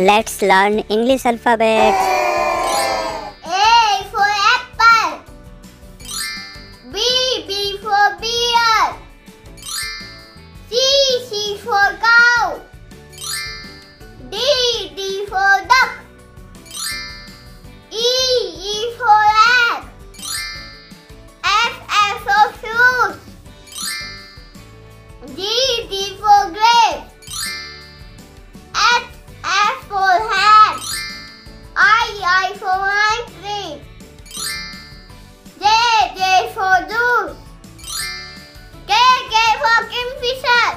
Let's learn English alphabet. A for apple. B for bear. C for cow. D for duck. E for egg. F for fruit. G for grape. H for hat. I for ice cream. J for juice. K for kingfisher.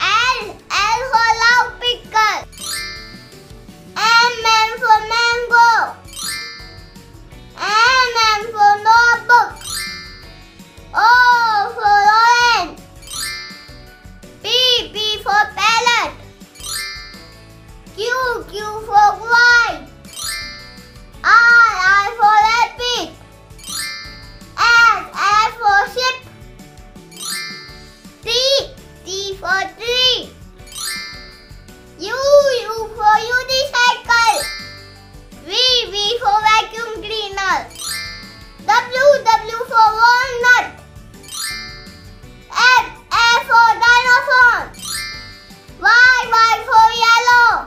L for love pickle. M for mango. N for notebook. O for orange. P for parrot. Q for white. R for rabbit. S for ship. T for tree. U for unicycle. V for vacuum cleaner. W for walnut. F for dinosaur. Y for yellow.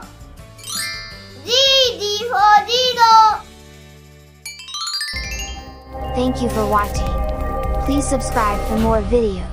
Z for zero. Thank you for watching. Please subscribe for more videos.